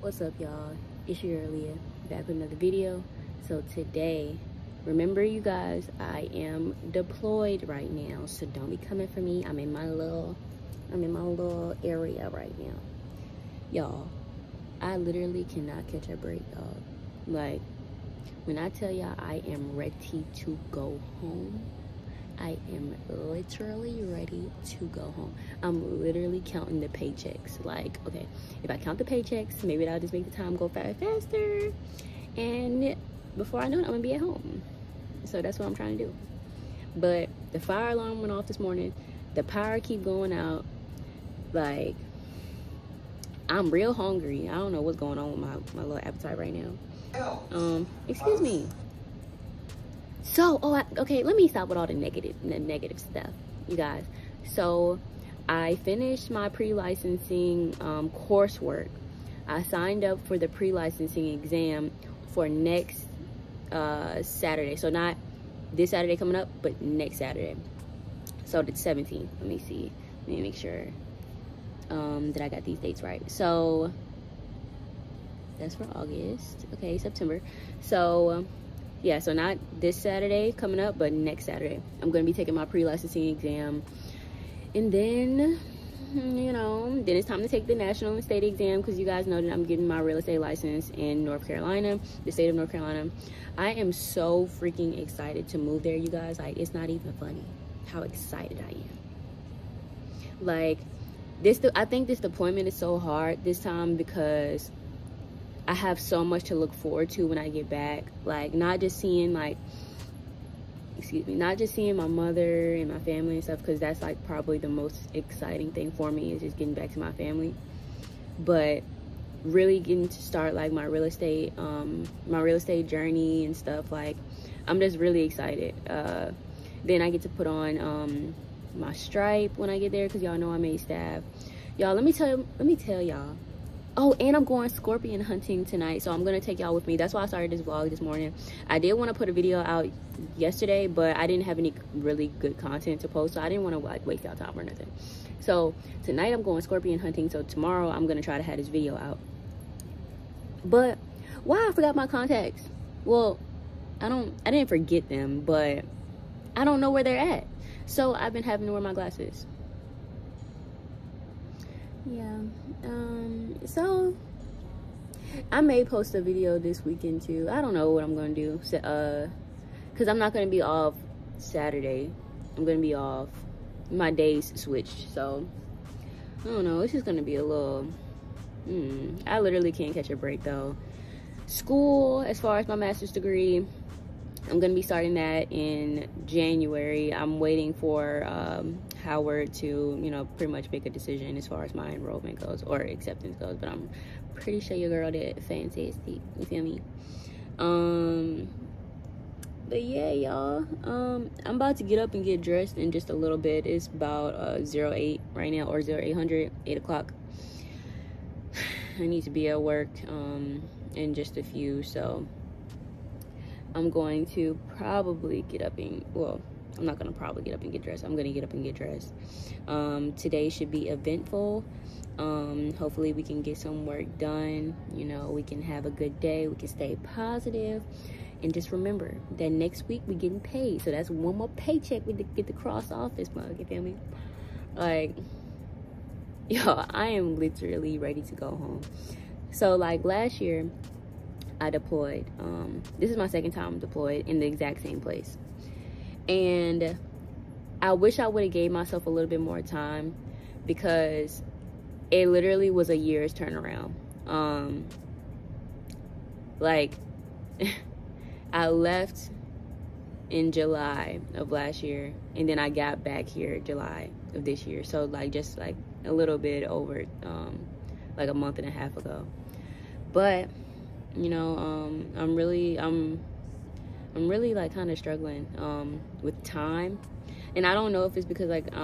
What's up, y'all? It's your Aaliyah, back with another video. So today, remember you guys, I am deployed right now, so don't be coming for me. I'm in my little area right now, y'all. I literally cannot catch a break, y'all. Like, when I tell y'all I am ready to go home, I am literally ready to go home. I'm literally counting the paychecks. Like, okay, if I count the paychecks, maybe that'll just make the time go faster. And before I know it, I'm gonna be at home. So that's what I'm trying to do. But the fire alarm went off this morning. The power keep going out. Like, I'm real hungry. I don't know what's going on with my little appetite right now. Excuse me. So, okay, let me stop with all the negative stuff, you guys. So, I finished my pre-licensing coursework. I signed up for the pre-licensing exam for next Saturday. So, not this Saturday coming up, but next Saturday. So, the 17th. Let me see. Let me make sure that I got these dates right. So, that's for August. Okay, September. So, yeah, so not this Saturday coming up, but next Saturday. I'm going to be taking my pre-licensing exam. And then, you know, then it's time to take the national and state exam, because you guys know that I'm getting my real estate license in North Carolina, the state of North Carolina. I am so freaking excited to move there, you guys. Like, it's not even funny how excited I am. Like, I think this deployment is so hard this time because I have so much to look forward to when I get back. Like, not just seeing my mother and my family and stuff, because that's like probably the most exciting thing for me, is just getting back to my family. But really getting to start like my real estate journey and stuff. Like, I'm just really excited. Then I get to put on my stripe when I get there, because y'all know I made staff. Y'all, let me tell y'all. Oh, and I'm going scorpion hunting tonight, so I'm gonna take y'all with me. That's why I started this vlog this morning. I did want to put a video out yesterday, but I didn't have any really good content to post, so I didn't want to like waste y'all time or nothing. So tonight I'm going scorpion hunting, so tomorrow I'm gonna try to have this video out. But why I forgot my contacts? Well, I didn't forget them, but I don't know where they're at, so I've been having to wear my glasses. Yeah, so I may post a video this weekend too. I don't know what I'm gonna do, so, because I'm not gonna be off Saturday. I'm gonna be off, my days switched, so I don't know. It's just gonna be a little I literally can't catch a break though. School, as far as my master's degree, I'm gonna be starting that in January. I'm waiting for Howard to, you know, pretty much make a decision as far as my enrollment goes or acceptance goes, but I'm pretty sure your girl did fantastic, you feel me? But yeah, y'all, I'm about to get up and get dressed in just a little bit. It's about 08 right now, or 0800, 8 o'clock. I need to be at work in just a few, so I'm going to probably get up and, well, I'm not going to probably get up and get dressed. I'm going to get up and get dressed. Today should be eventful. Hopefully we can get some work done. You know, we can have a good day. We can stay positive. And just remember that next week we getting paid. So that's one more paycheck we get to cross off this month. You feel me? Like, y'all, I am literally ready to go home. So, like, last year I deployed. This is my second time deployed in the exact same place. And I wish I would have gave myself a little bit more time, because it literally was a year's turnaround. Like, I left in July of last year, and then I got back here July of this year. So, like, just, like, a little bit over, like, a month and a half ago. But, you know, I'm really like kind of struggling with time, and I don't know if it's because like I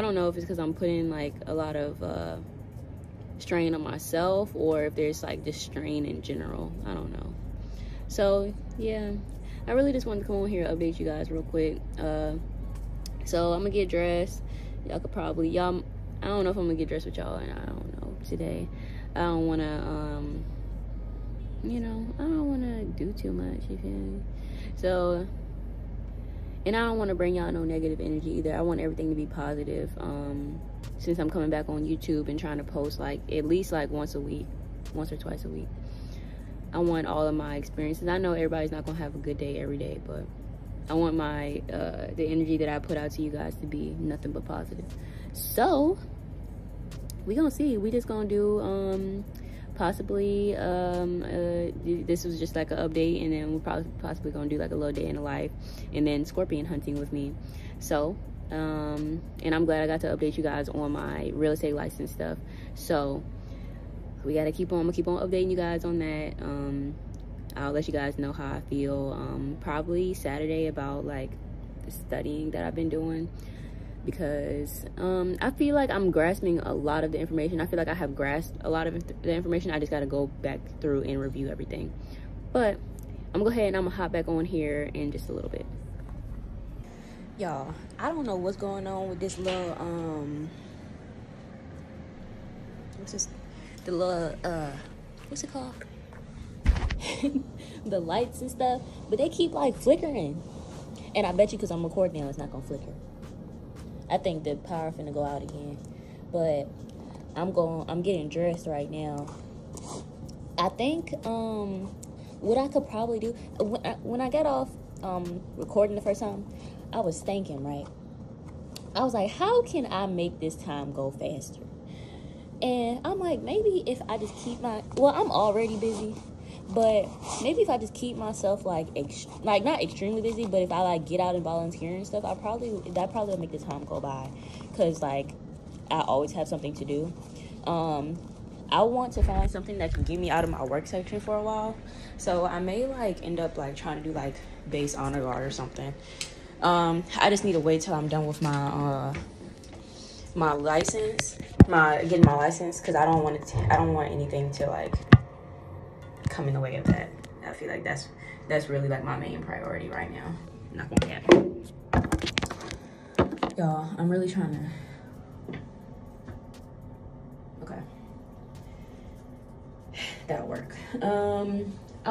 don't know if it's because I'm putting like a lot of strain on myself, or if there's like just strain in general. I don't know. So yeah, I really just wanted to come on here and update you guys real quick. So I'm gonna get dressed. Y'all, I don't know if I'm gonna get dressed with y'all, and I don't know today. I don't want to, you know, I don't want to do too much, you feel me? So, and I don't want to bring y'all no negative energy either. I want everything to be positive. Since I'm coming back on YouTube and trying to post, like, at least, like, once a week, once or twice a week, I want all of my experiences. I know everybody's not going to have a good day every day, but I want my, the energy that I put out to you guys to be nothing but positive. So, we gonna see. We just gonna do, possibly, this was just like an update, and then we're possibly gonna do like a little day in the life, and then scorpion hunting with me. So, and I'm glad I got to update you guys on my real estate license stuff. So, we gotta keep on, I'm gonna keep on updating you guys on that. I'll let you guys know how I feel, probably Saturday, about like the studying that I've been doing, because I feel like I'm grasping a lot of the information. I feel like I have grasped a lot of the information. I just gotta go back through and review everything. But I'm gonna go ahead and I'm gonna hop back on here in just a little bit. Y'all, I don't know what's going on with this little, what's this, the little, what's it called? The lights and stuff, but they keep like flickering. And I bet you because I'm recording now, it's not gonna flicker. I think the power finna go out again. But I'm getting dressed right now. I think what I could probably do, when I got off recording the first time, I was thinking, right? I was like, how can I make this time go faster? And I'm like, maybe if I just keep my, well, I'm already busy, but maybe if I just keep myself like not extremely busy, but if I like get out and volunteer and stuff, that probably will make the time go by, because like I always have something to do. I want to find something that can get me out of my work section for a while, so I may like end up like trying to do like base honor guard or something. I just need to wait till I'm done with my getting my license, because I don't want anything to like come in the way of that. I feel like that's really like my main priority right now. I'm not gonna get, y'all, I'm really trying to, okay, that'll work. I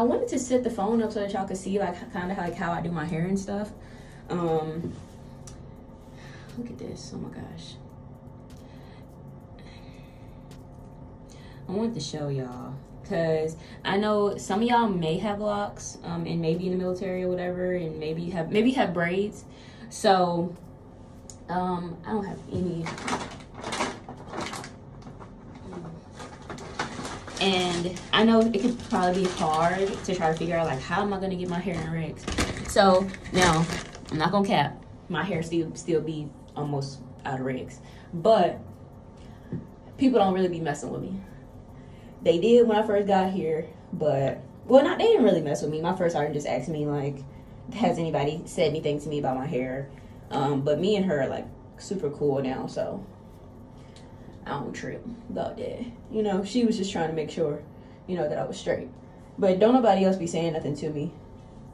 wanted to set the phone up so that y'all could see like kind of like how I do my hair and stuff. Look at this, oh my gosh, I wanted to show y'all, because I know some of y'all may have locks, and maybe in the military or whatever, and maybe have braids. So, I don't have any. And I know it could probably be hard to try to figure out, like, how am I going to get my hair in rigs? So, now, I'm not going to cap. My hair still be almost out of rigs. But people don't really be messing with me. They did when I first got here, but, well, not, they didn't really mess with me. My first sergeant just asked me, like, has anybody said anything to me about my hair? But me and her are, like, super cool now, so I don't trip about that. You know, she was just trying to make sure, you know, that I was straight. But don't nobody else be saying nothing to me,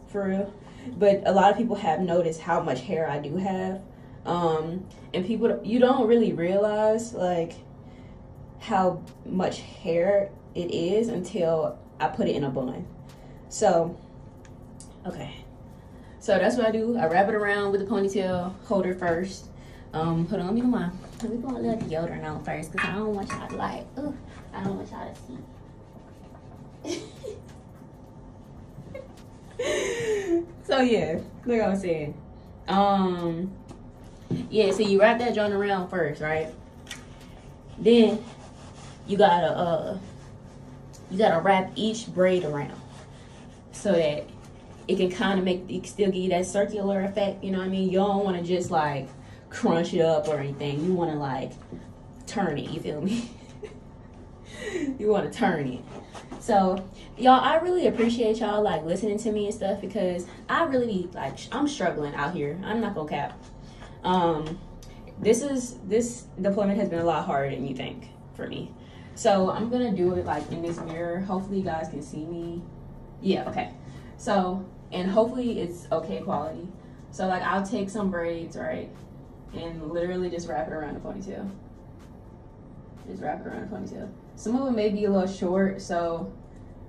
for real. But a lot of people have noticed how much hair I do have. And people, you don't really realize, like, how much hair it is until I put it in a bun. So, okay. So that's what I do. I wrap it around with the ponytail holder first. Hold on, let me go a little deodorant on first, because I don't want y'all to like, ugh, I don't want y'all to see. So yeah, like I was saying. Yeah, so you wrap that joint around first, right? Then you gotta wrap each braid around so that it can kind of make, it can still give you that circular effect, you know what I mean? You don't want to just like crunch it up or anything. You want to like turn it, you feel me? You want to turn it. So y'all, I really appreciate y'all like listening to me and stuff, because I really like, I'm struggling out here. I'm not gonna cap. This deployment has been a lot harder than you think for me. So I'm gonna do it like in this mirror. Hopefully you guys can see me. Yeah, okay. So, and hopefully it's okay quality. So like I'll take some braids, right? And literally just wrap it around the ponytail. Just wrap it around the ponytail. some of it may be a little short, so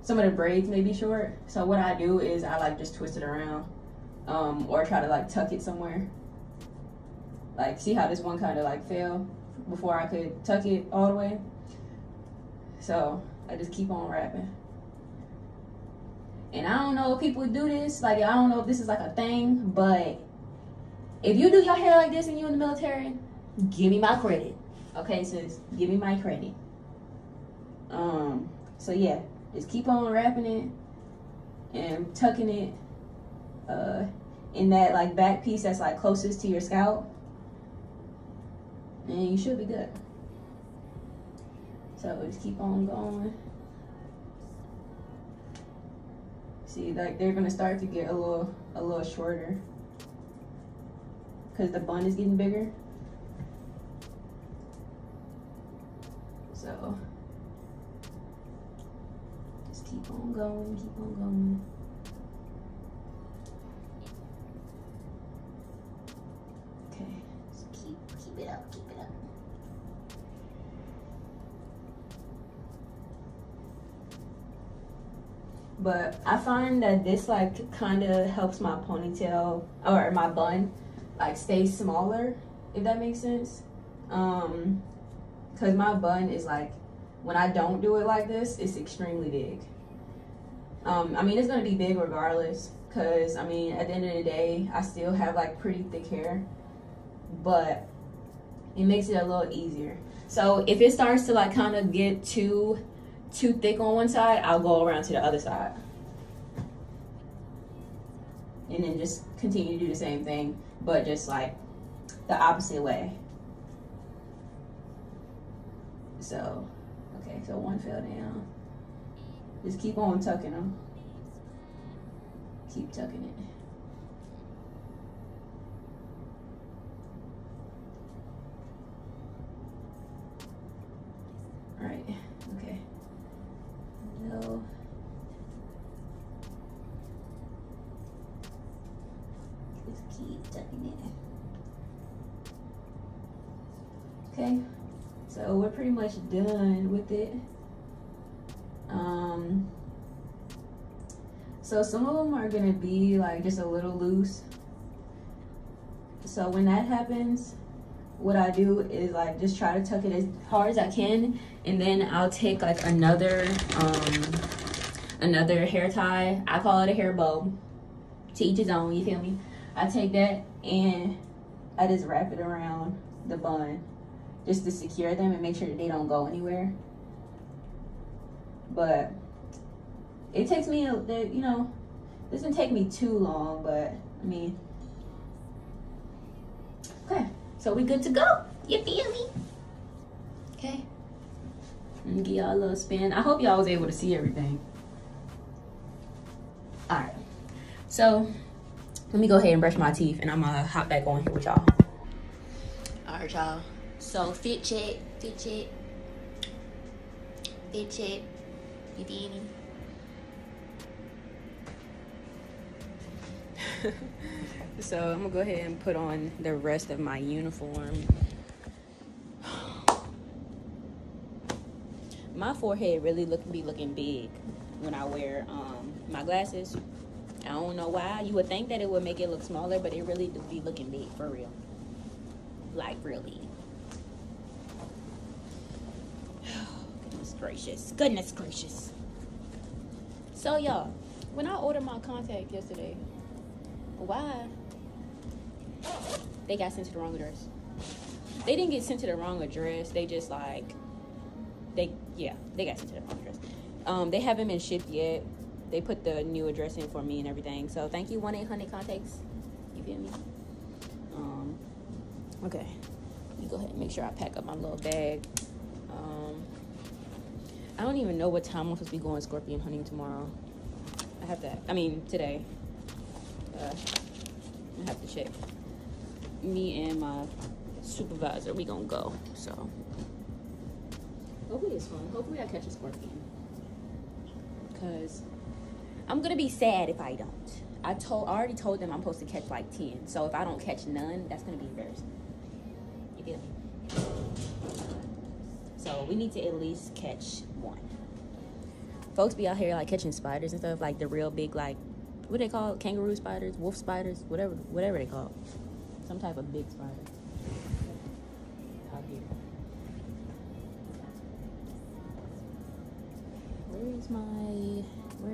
some of the braids may be short. So what I do is I like just twist it around, or try to like tuck it somewhere. Like, see how this one kind of like fell before I could tuck it all the way? So I just keep on wrapping. And I don't know if people do this, like, I don't know if this is like a thing, but if you do your hair like this and you're in the military, give me my credit. Okay, sis, give me my credit. So yeah, just keep on wrapping it and tucking it in that like back piece that's like closest to your scalp, and you should be good. So just keep on going. See, like, they're gonna start to get a little shorter because the bun is getting bigger. So just keep on going, keep on going. Okay, just keep it up, keep it up. But I find that this like kind of helps my ponytail or my bun like stay smaller, if that makes sense. Because my bun is like, when I don't do it like this, it's extremely big. I mean, it's going to be big regardless, because I mean, at the end of the day, I still have like pretty thick hair, but it makes it a little easier. So if it starts to like kind of get too thick on one side, I'll go around to the other side. And then just continue to do the same thing, but just like the opposite way. So, okay, so one fell down. Just keep on tucking them. Keep tucking it. All right, okay. No. Just keep tucking it. Okay. So we're pretty much done with it. So some of them are gonna be like just a little loose. So when that happens, what I do is like just try to tuck it as hard as I can, and then I'll take like another hair tie. I call it a hair bow. To each his own, you feel me? I take that and I just wrap it around the bun, just to secure them and make sure that they don't go anywhere. But it takes me, you know, it doesn't take me too long, but I mean, okay, so we good to go. You feel me? Okay, let me give y'all a little spin. I hope y'all was able to see everything. All right, so let me go ahead and brush my teeth and I'm gonna hop back on here with y'all. All right, y'all. So fit check, fit check, fit check, you feel me? So I'm gonna go ahead and put on the rest of my uniform. My forehead really be looking big when I wear my glasses. I don't know why. You would think that it would make it look smaller, but it really do be looking big, for real. Like, really. Gracious, goodness gracious. So y'all, when I ordered my contact yesterday, why they got sent to the wrong address? They didn't get sent to the wrong address, they just like, they got sent to the wrong address. They haven't been shipped yet. They put the new address in for me and everything, so thank you 1-800-CONTACTS, you feel me? Okay, let me go ahead and make sure I pack up my little bag. I don't even know what time I'm supposed to be going scorpion hunting tomorrow. Today. I have to check. Me and my supervisor, we gonna go, so. Hopefully it's fun. Hopefully I catch a scorpion. Because I'm gonna be sad if I don't. I already told them I'm supposed to catch like 10. So if I don't catch none, that's gonna be embarrassing. You feel me? So we need to at least catch one. Folks be out here like catching spiders and stuff, like the real big, like what they call kangaroo spiders, wolf spiders, whatever they call it. Some type of big spider out here. Where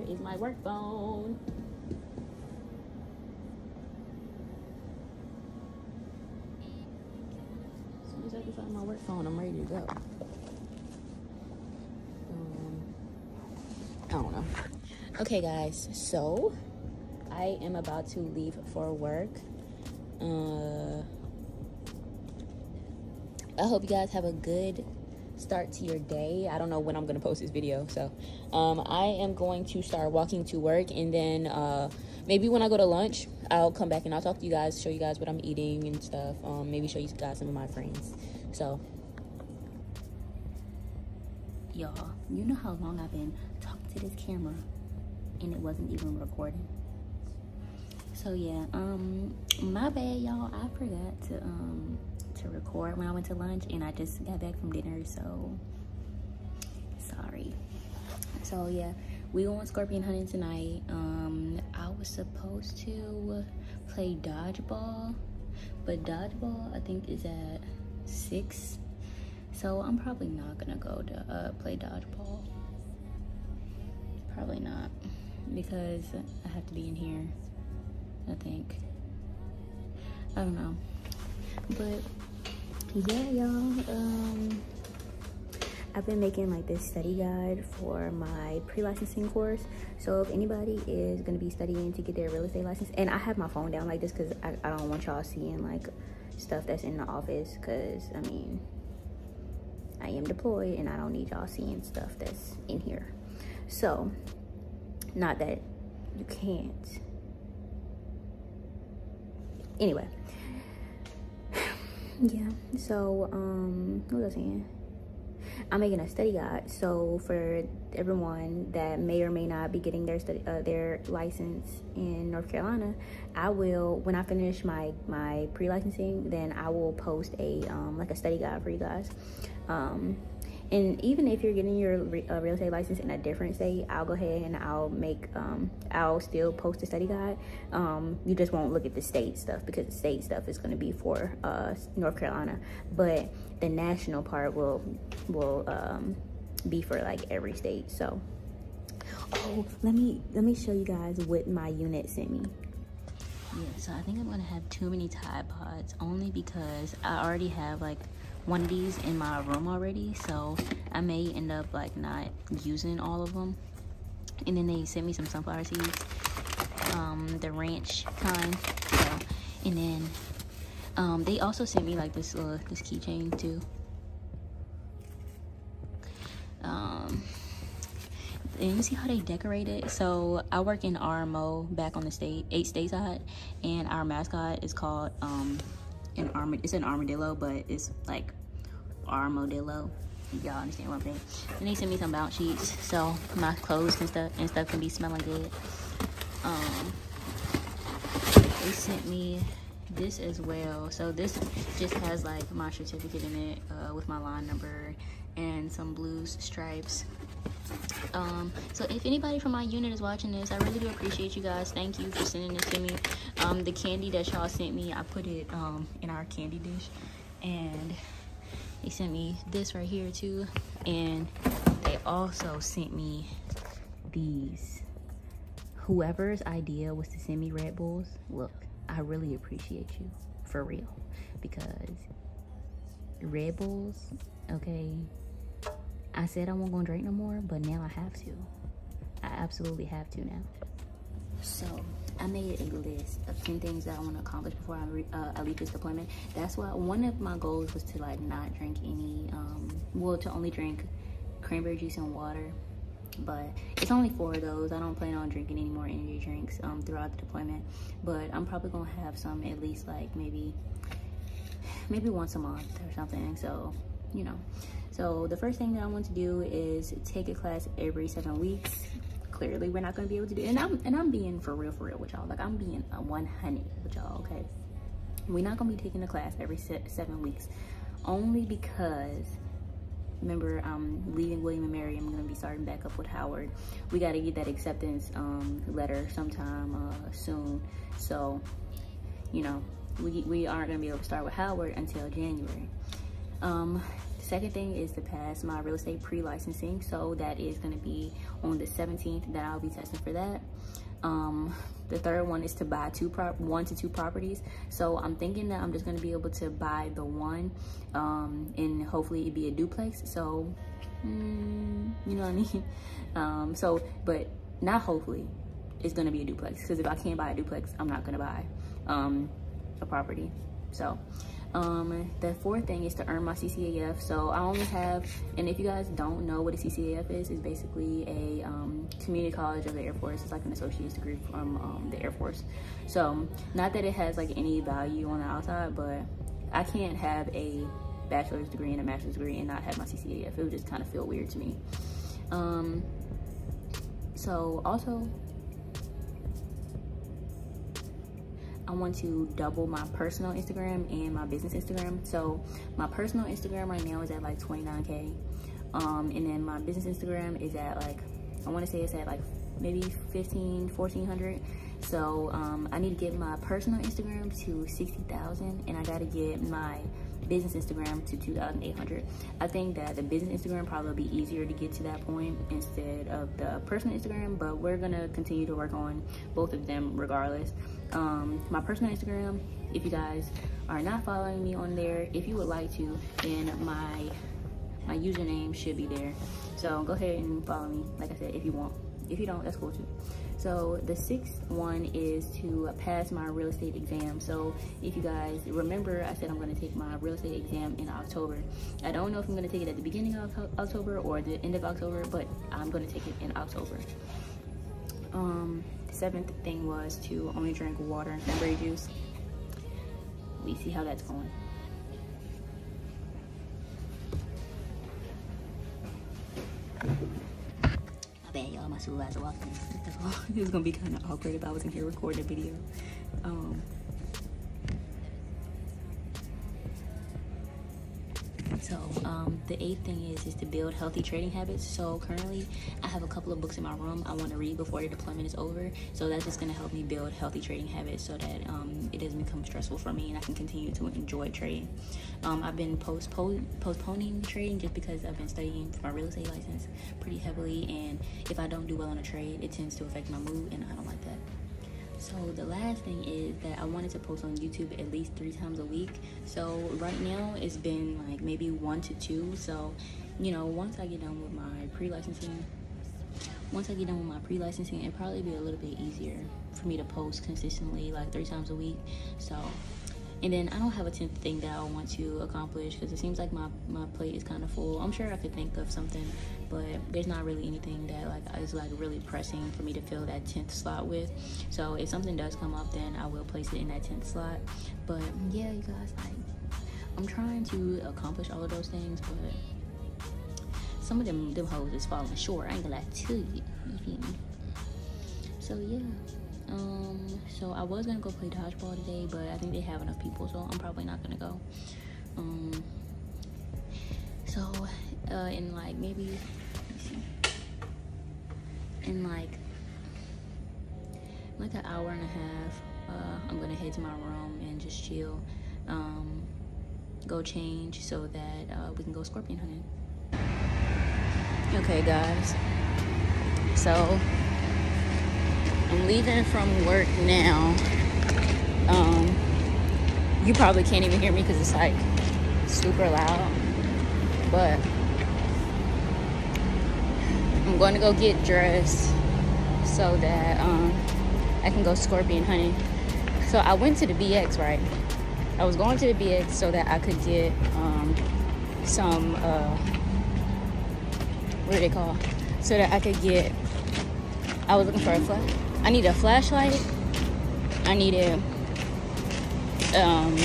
is my work phone? As soon as I can find my work phone, I'm ready to go. I don't know. Okay, guys, so I am about to leave for work. I hope you guys have a good start to your day. I don't know when I'm gonna post this video, so I am going to start walking to work, and then maybe when I go to lunch I'll come back and I'll talk to you guys, show you guys what I'm eating and stuff, maybe show you guys some of my friends. So y'all, you know how long I've been talking to this camera and it wasn't even recording. So yeah, my bad, y'all. I forgot to record when I went to lunch, and I just got back from dinner, so sorry. So yeah, we went scorpion hunting tonight. I was supposed to play dodgeball, but dodgeball I think is at 6, so I'm probably not gonna go to play dodgeball, probably not, because I have to be in here, I think, I don't know. But yeah, y'all, I've been making like this study guide for my pre-licensing course. So if anybody is going to be studying to get their real estate license, and I have my phone down like this because I don't want y'all seeing like stuff that's in the office, because I mean, I am deployed and I don't need y'all seeing stuff that's in here. So not that you can't, anyway. Yeah, so what was I saying? I'm making a study guide, so for everyone that may or may not be getting their license in North Carolina, I will, when I finish my pre-licensing, then I will post a like a study guide for you guys. And even if you're getting your real estate license in a different state, I'll go ahead and I'll make, I'll still post a study guide. You just won't look at the state stuff, because the state stuff is going to be for North Carolina, but the national part will be for like every state. So, oh, let me show you guys what my unit sent me. Yeah, so I think I'm gonna have too many Tide Pods, only because I already have like one of these in my room already, so I may end up like not using all of them. And then they sent me some sunflower seeds, the ranch kind, so, and then they also sent me like this this keychain too. And you see how they decorate it. So I work in RMO back on the state 8 state side, and our mascot is called it's an armadillo, but it's like armadillo. Y'all understand what I'm saying? And they sent me some bounce sheets, so my clothes and stuff can be smelling good. They sent me this as well. So this just has like my certificate in it, with my line number and some blue stripes. So if anybody from my unit is watching this, I really do appreciate you guys. Thank you for sending this to me. The candy that y'all sent me, I put it in our candy dish, and they sent me this right here too, and they also sent me these. Whoever's idea was to send me Red Bulls, look, I really appreciate you, for real, because Red Bulls, okay, I said I won't go and drink no more, but now I have to. I absolutely have to now. So I made a list of 10 things that I want to accomplish before I leave this deployment. That's why one of my goals was to like not drink any, well, to only drink cranberry juice and water. But it's only 4 of those. I don't plan on drinking any more energy drinks throughout the deployment. But I'm probably gonna have some at least like maybe once a month or something. So you know. So the first thing that I want to do is take a class every 7 weeks. Clearly, we're not going to be able to do it. And I'm being for real with y'all. Like, I'm being 100 with y'all, okay? We're not going to be taking a class every 7 weeks. Only because Remember, leaving William and Mary, I'm gonna be starting back up with Howard. We gotta get that acceptance letter sometime soon. So, you know, we aren't gonna be able to start with Howard until January. Second thing is to pass my real estate pre-licensing. So that is gonna be on the 17th that I'll be testing for that. The third one is to buy one to two properties. So I'm thinking that I'm just gonna be able to buy the one, and hopefully it'd be a duplex. So, you know what I mean? So, but not hopefully, it's gonna be a duplex, because if I can't buy a duplex, I'm not gonna buy a property. So, the fourth thing is to earn my CCAF. So I only have, and if you guys don't know what a CCAF is, it's basically a community college of the Air Force. It's like an associate's degree from the Air Force. So not that it has like any value on the outside, but I can't have a bachelor's degree and a master's degree and not have my CCAF. It would just kind of feel weird to me. So also, I want to double my personal Instagram and my business Instagram. So my personal Instagram right now is at like 29K. And then my business Instagram is at like, I want to say it's at like maybe 1400. So I need to get my personal Instagram to 60,000, and I got to get my business Instagram to 2,800. I think that the business Instagram probably will be easier to get to that point instead of the personal Instagram, but we're gonna continue to work on both of them regardless. My personal Instagram, if you guys are not following me on there, if you would like to, then my username should be there. So go ahead and follow me, like I said, if you want. If you don't, that's cool too. So the sixth one is to pass my real estate exam. So if you guys remember, I said I'm going to take my real estate exam in October. I don't know if I'm going to take it at the beginning of October or the end of October, but I'm going to take it in October. The seventh thing was to only drink water and cranberry juice. We see how that's going. My supervisor walked in. It was gonna be kind of awkward if I wasn't here recording a video. The eighth thing is to build healthy trading habits. So currently, I have a couple of books in my room I want to read before the deployment is over. So that's just going to help me build healthy trading habits so that it doesn't become stressful for me and I can continue to enjoy trading. I've been postponing trading just because I've been studying for my real estate license pretty heavily, and if I don't do well on a trade, it tends to affect my mood, and I don't like that. So the last thing is that I wanted to post on YouTube at least 3 times a week. So right now it's been like maybe 1 to 2. So, you know, once I get done with my pre-licensing, it'll probably be a little bit easier for me to post consistently, like 3 times a week. So, and then I don't have a 10th thing that I want to accomplish because it seems like my plate is kind of full. I'm sure I could think of something, but there's not really anything that like is like really pressing for me to fill that 10th slot with. So if something does come up, then I will place it in that 10th slot. But yeah, you guys, like, I'm trying to accomplish all of those things, but some of them hoes is falling short. I ain't gonna lie to you. You feel me? So yeah. So I was gonna go play dodgeball today, but I think they have enough people, so I'm probably not gonna go. In like maybe, let me see, in like an hour and a half, I'm gonna head to my room and just chill, go change so that we can go scorpion hunting. Okay, guys. So I'm leaving from work now. You probably can't even hear me because it's like super loud, but I'm going to go get dressed so that I can go scorpion hunting. So I went to the BX, right? I was going to the BX so that I could get some what are they called? So that I could get, I was looking for a flash. I needed a flashlight. I needed, hold on.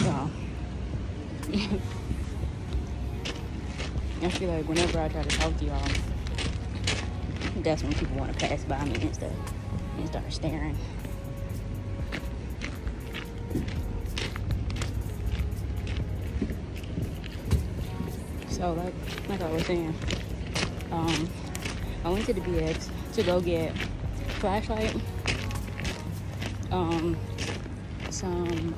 Y'all. especially like whenever I try to talk to y'all, that's when people want to pass by me and stuff and start staring. So like I was saying, I went to the BX to go get flashlight, some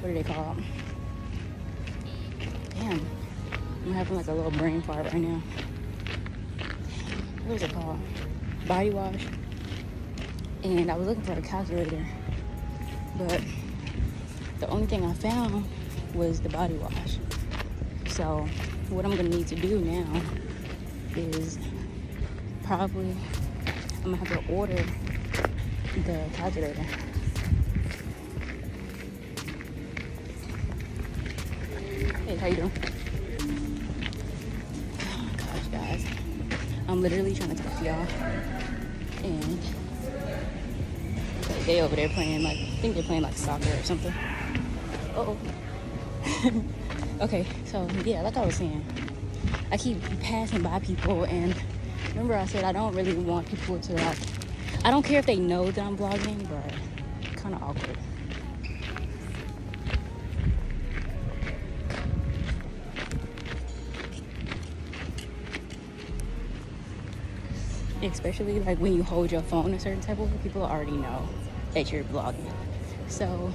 what are they called? Damn, I'm having like a little brain fart right now. What is it called? Body wash. And I was looking for a calculator, but the only thing I found was the body wash. So what I'm gonna need to do now is probably I'm gonna have to order the calculator. Hey, how you doing? Oh gosh, guys, I'm literally trying to talk to y'all, and they over there playing like, I think they're playing like soccer or something. Uh-oh. Okay, so yeah, like I was saying, I keep passing by people, and remember I said I don't really want people to like, I don't care if they know that I'm vlogging, but kind of awkward. Especially like when you hold your phone a certain type of way, people already know that you're vlogging. So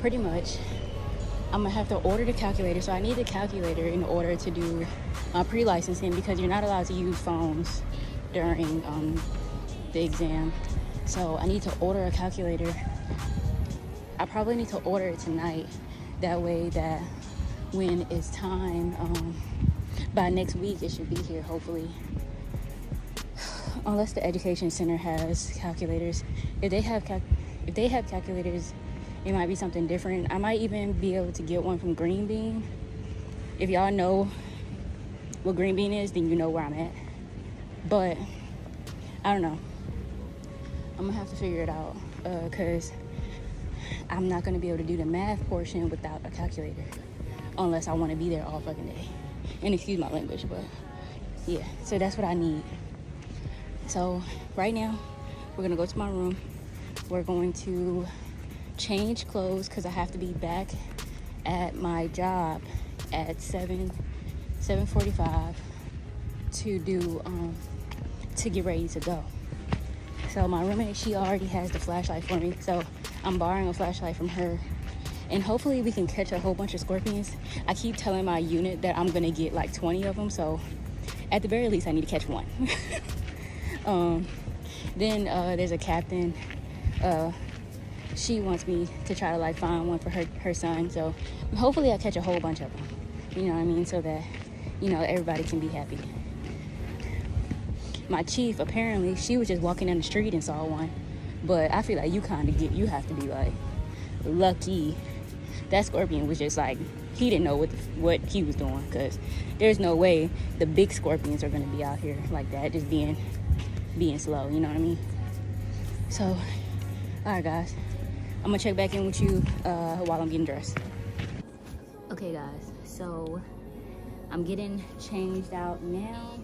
pretty much I'm gonna have to order the calculator. So I need the calculator in order to do pre-licensing, because you're not allowed to use phones during the exam. So I need to order a calculator. I probably need to order it tonight, that way that when it's time, by next week it should be here hopefully. Unless the education center has calculators. If they have calculators, it might be something different. I might even be able to get one from Green Bean. If y'all know what Green Bean is, then you know where I'm at. But I don't know, I'm gonna have to figure it out, because I'm not gonna be able to do the math portion without a calculator, unless I want to be there all fucking day. And excuse my language, but yeah, so that's what I need. So right now we're gonna go to my room, we're going to change clothes because I have to be back at my job at 7:45 to do to get ready to go. So my roommate, she already has the flashlight for me, so I'm borrowing a flashlight from her, and hopefully we can catch a whole bunch of scorpions. I keep telling my unit that I'm gonna get like 20 of them, so at the very least I need to catch one. Then there's a captain, she wants me to try to like find one for her son, so hopefully I catch a whole bunch of them, you know what I mean, so that, you know, everybody can be happy. My chief, apparently she was just walking down the street and saw one, but I feel like you have to be like lucky. That scorpion was just like, he didn't know what he was doing, because there's no way the big scorpions are going to be out here like that, just being slow, you know what I mean. So all right guys, I'm gonna check back in with you while I'm getting dressed. Okay guys, so I'm getting changed out now.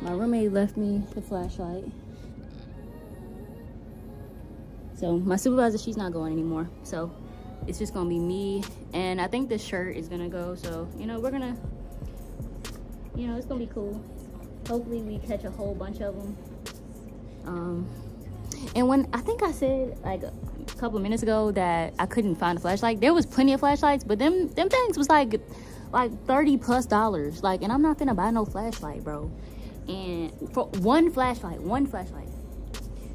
My roommate left me the flashlight, so my supervisor, she's not going anymore, so it's just gonna be me, and I think this shirt is gonna go, so you know, we're gonna, you know, it's gonna be cool. Hopefully we catch a whole bunch of them. And when I think I said like a couple minutes ago that I couldn't find a flashlight, there was plenty of flashlights, but them things was like $30+ like, and I'm not gonna buy no flashlight, bro. And for one flashlight,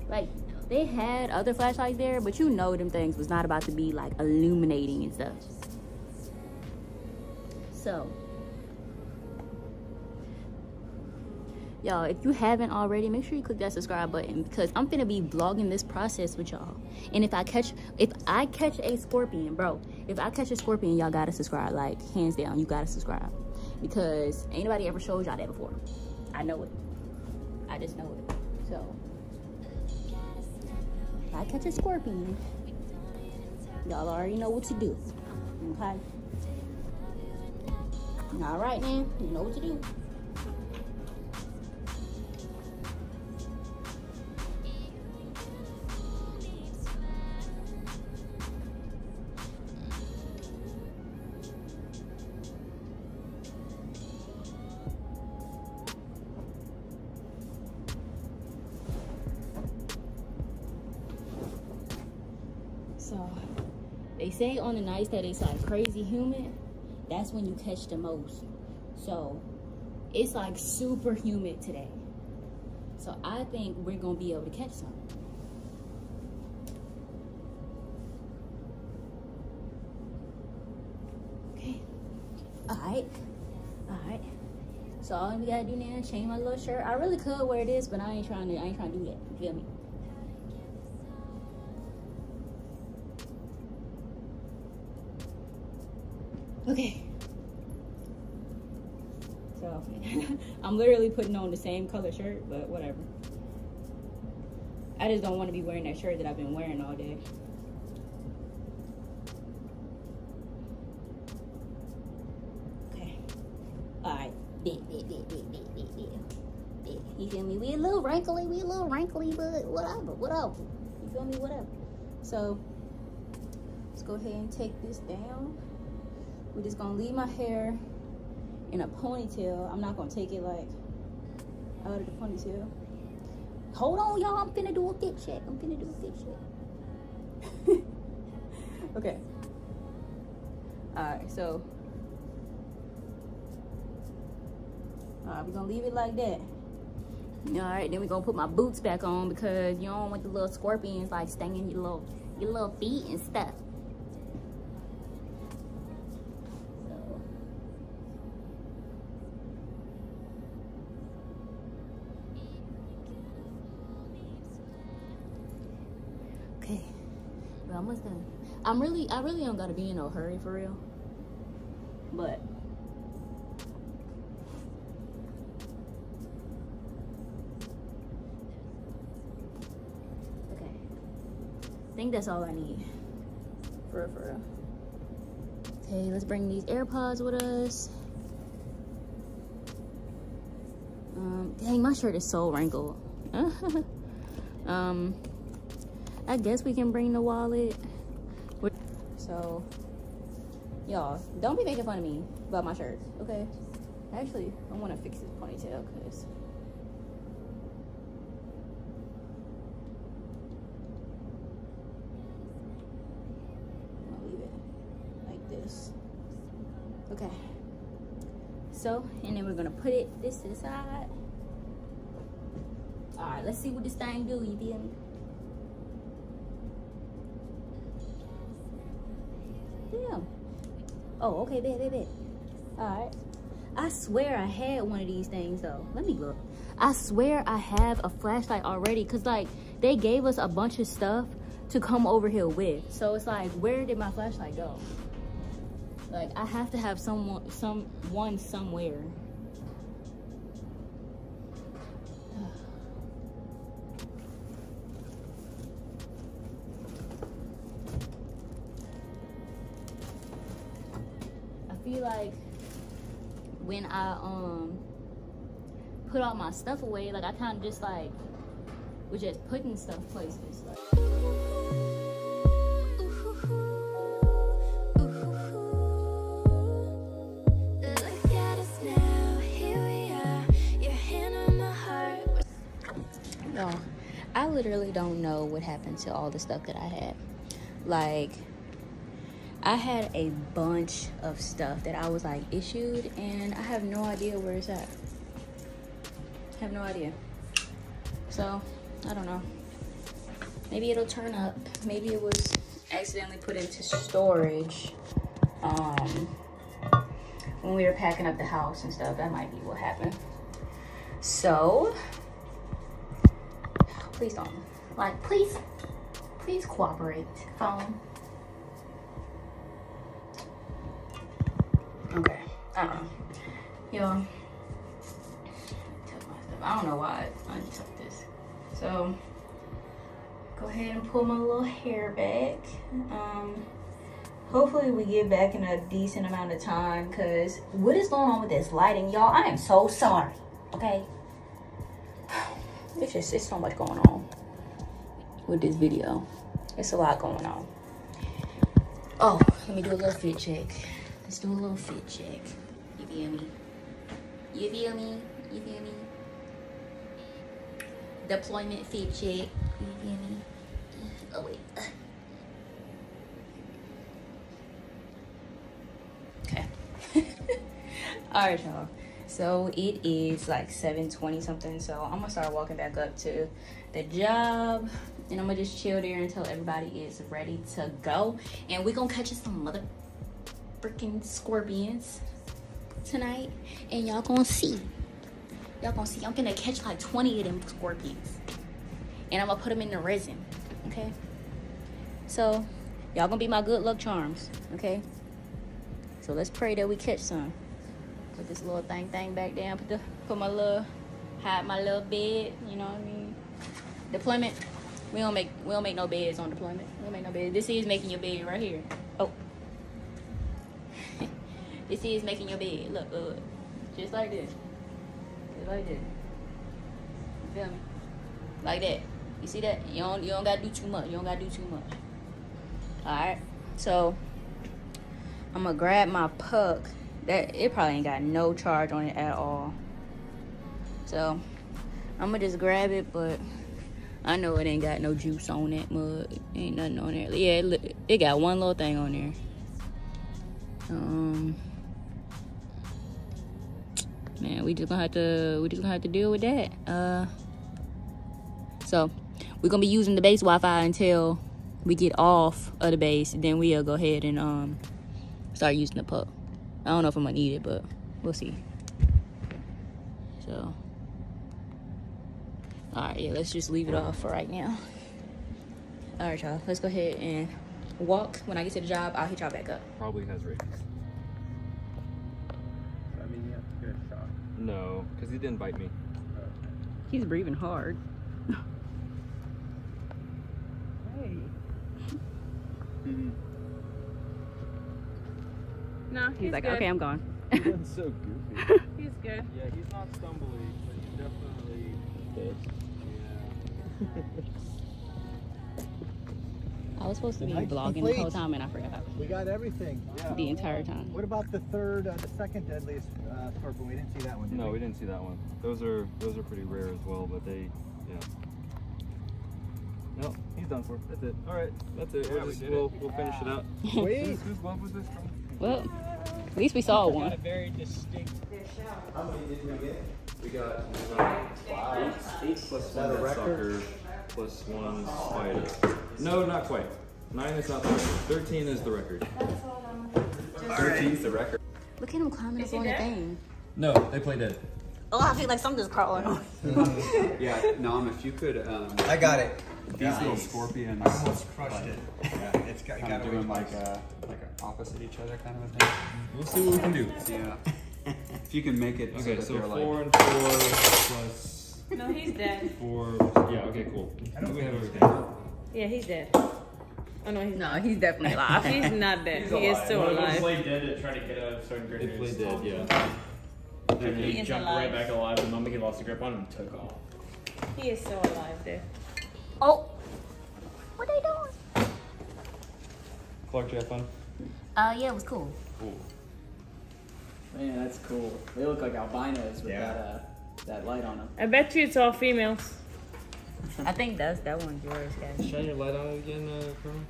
like they had other flashlights there, but you know them things was not about to be like illuminating and stuff. So y'all, if you haven't already, make sure you click that subscribe button, because I'm finna be vlogging this process with y'all. And if I catch a scorpion, bro, if I catch a scorpion, y'all gotta subscribe. Like, hands down, you gotta subscribe, because ain't nobody ever showed y'all that before. I know it. I just know it. So if I catch a scorpion, y'all already know what to do. Okay? All right, now, you know what to do. So, they say on the nights that it's like crazy humid, that's when you catch the most. So, it's like super humid today. So, I think we're gonna be able to catch some. Okay. All right. So, all we gotta do now is change my little shirt. I really could wear this, but I ain't trying to do that, you feel me? Okay, so I'm literally putting on the same color shirt, but whatever. I just don't want to be wearing that shirt that I've been wearing all day. Okay, all right, big. You feel me? We a little wrinkly, but whatever. You feel me? Whatever. So let's go ahead and take this down. We're just gonna leave my hair in a ponytail. I'm not gonna take it like out of the ponytail. Hold on, y'all, I'm finna do a fit check. Okay. All right, so. All right, we're gonna leave it like that. All right, then we're gonna put my boots back on because you don't want the little scorpions like stinging your little feet and stuff. Almost done. I really don't gotta be in no hurry for real. But okay, I think that's all I need. For real. Okay, let's bring these AirPods with us. Dang, my shirt is so wrinkled. I guess we can bring the wallet. So, y'all, don't be making fun of me about my shirt, okay? Actually, I want to fix this ponytail because I'm gonna leave it like this. Okay. So, and then we're gonna put this to the side. All right, let's see what this thing do. You feel me? Damn. Oh, okay, babe. All right. I swear I had one of these things though. Let me look. I swear I have a flashlight already because like they gave us a bunch of stuff to come over here with. So it's like, where did my flashlight go? Like I have to have someone somewhere. Like when I put all my stuff away, like I kind of just like was just putting stuff places like. No, I literally don't know what happened to all the stuff that I had. Like I had a bunch of stuff that I was like issued and I have no idea where it's at. I have no idea. So, I don't know. Maybe it'll turn up. Maybe it was accidentally put into storage when we were packing up the house and stuff. That might be what happened. So, please don't. Like, please cooperate, phone. Okay, Yo, took my stuff. I don't know why I untucked this. So, go ahead and pull my little hair back. hopefully we get back in a decent amount of time, because what is going on with this lighting, y'all? I am so sorry, okay? It's just, it's so much going on with this video. It's a lot going on. Oh, let me do a little fit check. Let's do a little fit check. You feel me? You feel me? You feel me? Deployment fit check. You feel me? Oh, wait. Okay. All right, y'all. So it is like 7:20 something. So I'm gonna start walking back up to the job, and I'm gonna just chill there until everybody is ready to go. And we're gonna catch us some mother freaking scorpions tonight, and y'all gonna see. Y'all gonna see. I'm gonna catch like 20 of them scorpions, and I'm gonna put them in the resin. Okay. So y'all gonna be my good luck charms. Okay. So let's pray that we catch some. Put this little thing back down. Put my little, hide my little bed. You know what I mean? Deployment. We don't make no beds on deployment. We don't make no beds. This is making your bed right here. Oh. This is making your bed. Look, just like this. Just like this. You feel me? Like that. You see that? You don't gotta do too much. You don't gotta do too much. All right. So I'm gonna grab my puck. That it probably ain't got no charge on it at all, so I'm gonna just grab it. But I know it ain't got no juice on that mug. Ain't nothing on there. Yeah, it got one little thing on there. Man, we just gonna have to deal with that. So we're gonna be using the base Wi-Fi until we get off of the base, and then we'll go ahead and start using the puck. I don't know if I'm gonna need it, but we'll see. So, all right, yeah, let's just leave it off for right now. All right, y'all, let's go ahead and walk. When I get to the job, I'll hit y'all back up. Probably has rabies. I mean, you have to get a shot. No, because he didn't bite me. He's breathing hard. Hey. Mm-hmm. No, he's like, good. Okay, I'm gone. He's so goofy. He's good. Yeah, he's not stumbly, but he's definitely dead. Yeah. I was supposed to be vlogging the whole time, and I forgot about it. We got everything. Yeah. The entire time. What about the second deadliest scorpion? We didn't see that one, did we? No, we didn't see that one. Those are pretty rare as well, but they, yeah. No, he's done for. That's it. All right, that's it. Yeah, we'll finish it up. Wait. Whose glove was this from? Well, at least we saw one. Got a very distinct. How many did we get? We got eight plus one red sucker plus one spider. No, not quite. 9 is not the record. 13 is the record. 13 is the record. Look at him climbing up on the thing. No, they play dead. Oh, I feel like something's crawling on. Yeah, Nam, if you could. I got it. These little scorpions. I almost crushed it. Yeah, it's got doing like a opposite each other kind of a thing. We'll see what we can do. Yeah. If you can make it. Okay, so 4 and 4 plus. No, he's dead. 4. Yeah. Okay. Cool. I don't think we have everything. Yeah, he's dead. Oh no, he's not. He's definitely alive. He's not dead. He is still alive. They played dead to try to get out of certain grip. They played dead. Yeah. And he jumped right back alive, and the moment he lost the grip on him, and took off. He is still alive, dude. Oh, what are they doing? Clark, did you have fun? Yeah, it was cool. Cool. Man, that's cool. They look like albinos with that light on them. I bet you it's all females. I think that one's yours, guys. Shine your light on it again, Colonel.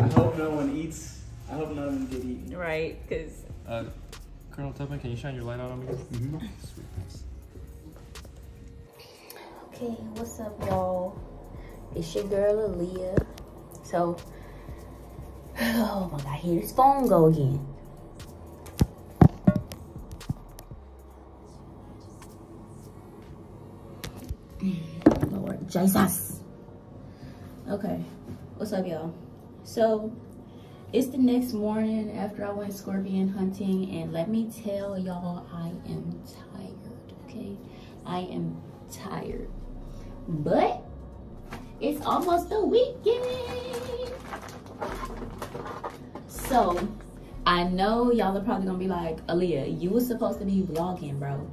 I hope no one eats. I hope none of them get eaten. Right, because. Colonel Tubman, can you shine your light on him again? Mm-hmm. Sweet, thanks. Okay, what's up, y'all? It's your girl Aaliyah. So, oh my God, hear this phone go again. Lord Jesus. Okay, what's up, y'all? So, it's the next morning after I went scorpion hunting, and let me tell y'all, I am tired, okay? I am tired. But it's almost the weekend. So I know y'all are probably gonna be like, Aaliyah, you was supposed to be vlogging, bro.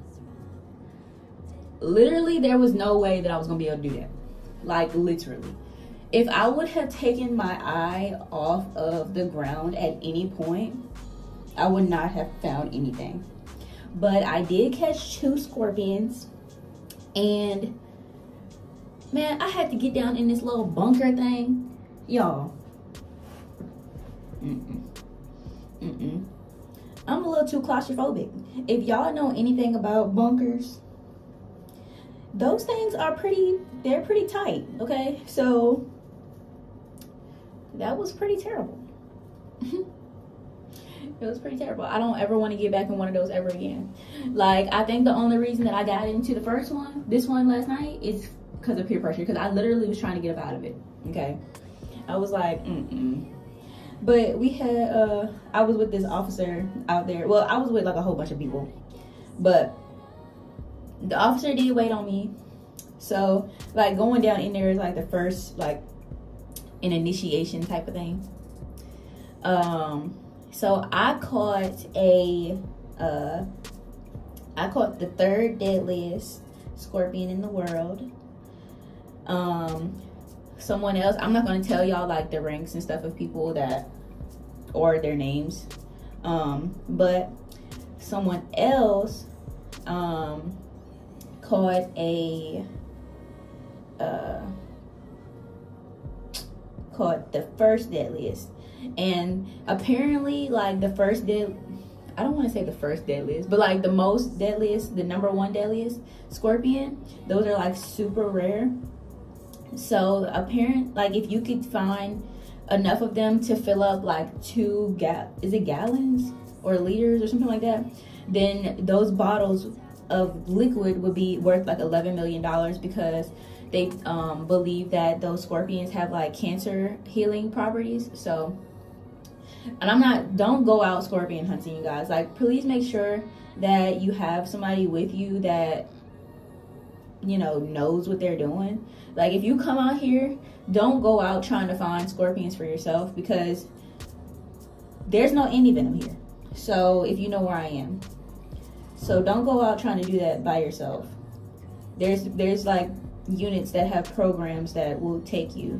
Literally, there was no way that I was gonna be able to do that. Like, literally. If I would have taken my eye off of the ground at any point, I would not have found anything. But I did catch 2 scorpions, and man, I had to get down in this little bunker thing, y'all. I'm a little too claustrophobic. If y'all know anything about bunkers, those things are pretty tight, okay? So that was pretty terrible. It was pretty terrible. I don't ever want to get back in one of those ever again. Like, I think the only reason that I got into the first one, this one last night, is because of peer pressure, because I literally was trying to get up out of it, okay? I was like, But we had, I was with this officer out there. Well, I was with like a whole bunch of people, but the officer did wait on me. So like going down in there is like the first, like an initiation type of thing. So I caught the 3rd deadliest scorpion in the world. Someone else, I'm not gonna tell y'all like the ranks and stuff of people that, or their names, but someone else caught the 1st deadliest. And apparently, like the first dead, I don't want to say the first deadliest, but like the most deadliest, the #1 deadliest scorpion, those are like super rare. So apparent, like if you could find enough of them to fill up like 2 gallons or liters or something like that, then those bottles of liquid would be worth like $11 million, because they believe that those scorpions have like cancer healing properties. So, and I'm not, don't go out scorpion hunting, you guys. Like, please make sure that you have somebody with you that, you know, knows what they're doing. Like, if you come out here, don't go out trying to find scorpions for yourself, because there's no antivenom here. So if you know where I am, so don't go out trying to do that by yourself. There's like units that have programs that will take you.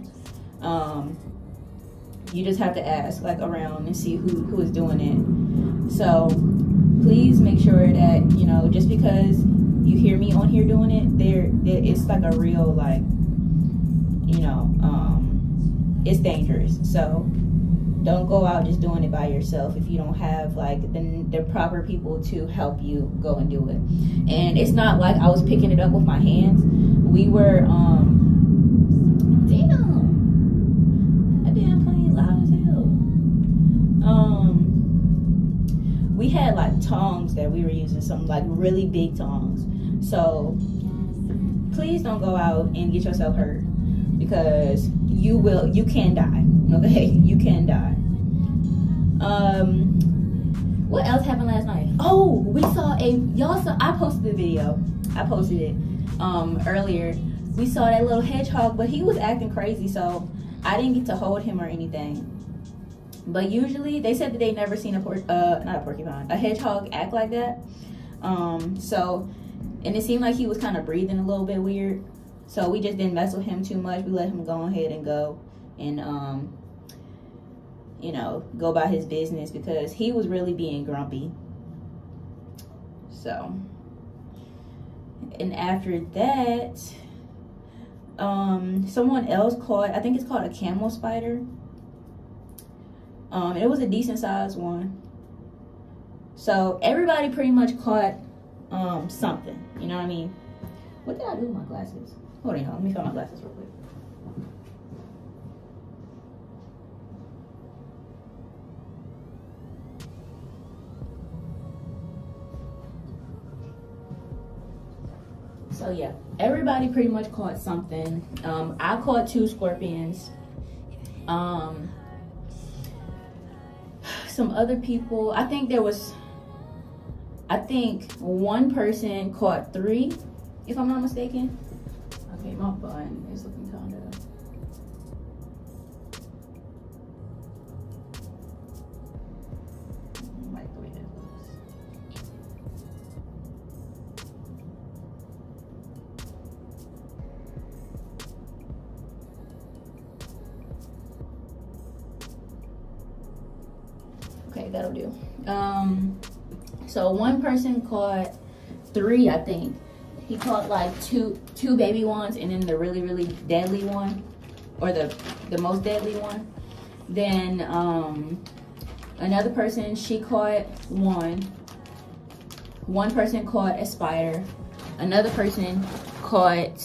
You just have to ask like around and see who is doing it. So please make sure that, you know, just because you hear me on here doing it, it's like a real, like, you know, it's dangerous. So don't go out just doing it by yourself if you don't have like the proper people to help you go and do it. And it's not like I was picking it up with my hands. We were, damn, that damn plane loud as hell. We had like tongs that we were using, some like really big tongs. So please don't go out and get yourself hurt, because you can die, okay? You can die. What else happened last night? Oh, we saw I posted the video. I posted it. Earlier we saw that little hedgehog, but he was acting crazy, so I didn't get to hold him or anything. But usually they said that they never seen a hedgehog act like that. So, and it seemed like he was kind of breathing a little bit weird, so we just didn't mess with him too much. We let him go ahead and go and you know, go about his business, because he was really being grumpy. So, and after that, someone else caught, I think it's called a camel spider. It was a decent sized one. So everybody pretty much caught something, you know what I mean? What did I do with my glasses? Hold on, let me find my glasses real quick. So yeah, everybody pretty much caught something. I caught 2 scorpions. Some other people, I think one person caught 3, if I'm not mistaken. Okay, my bun is looking kind of, like that'll do. So one person caught three, I think. He caught like two baby ones, and then the really, really deadly one, or the most deadly one. Then another person, she caught one. One person caught a spider. Another person caught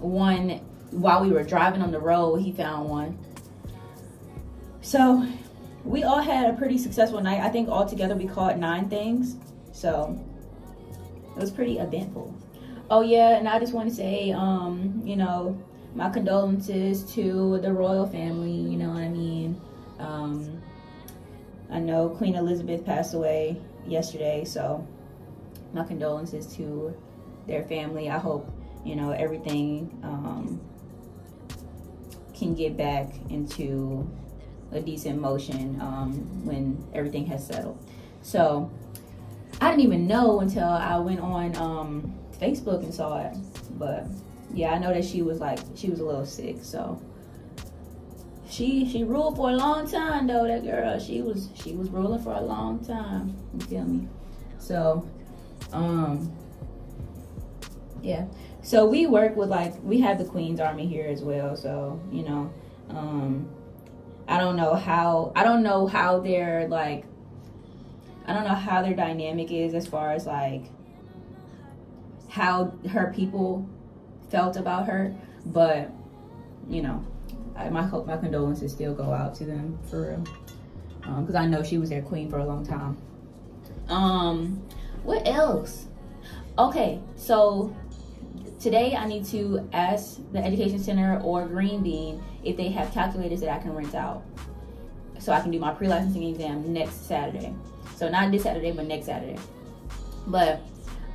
one while we were driving on the road. He found one. So we all had a pretty successful night. I think all together we caught 9 things. So it was pretty eventful. Oh yeah, and I just want to say, you know, my condolences to the royal family, you know what I mean? I know Queen Elizabeth passed away yesterday, so my condolences to their family. I hope, you know, everything can get back into a decent motion when everything has settled. So I didn't even know until I went on Facebook and saw it, but yeah, I know that she was like, she was a little sick, so she ruled for a long time though. That girl, she was ruling for a long time, you feel me? So yeah, so we work with, like, we have the Queen's Army here as well, so you know, I don't know how they're like, I don't know how their dynamic is as far as like how her people felt about her, but you know, my condolences still go out to them for real, because I know she was their queen for a long time. What else? Okay, so today I need to ask the Education Center or Green Bean if they have calculators that I can rent out, so I can do my pre-licensing exam next Saturday. So not this Saturday, but next Saturday. But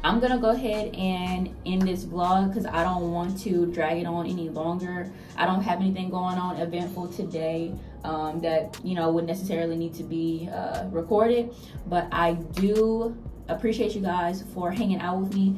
I'm gonna go ahead and end this vlog because I don't want to drag it on any longer. I don't have anything going on eventful today that, you know, would necessarily need to be recorded, but I do appreciate you guys for hanging out with me.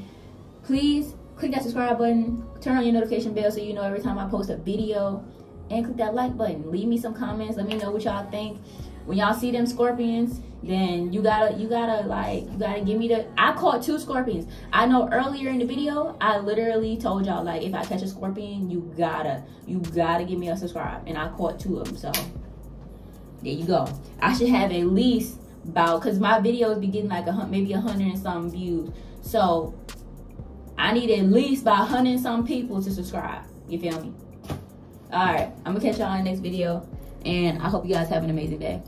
Please click that subscribe button, turn on your notification bell so you know every time I post a video, and click that like button. Leave me some comments, let me know what y'all think. When y'all see them scorpions, then you gotta give me the, I caught 2 scorpions. I know earlier in the video I literally told y'all, like, if I catch a scorpion, you gotta give me a subscribe, and I caught 2 of them. So there you go. I should have at least about, because my videos be getting like maybe 100 and something views, so I need at least about 100 and some people to subscribe, you feel me? All right, I'm gonna catch y'all in the next video, and I hope you guys have an amazing day.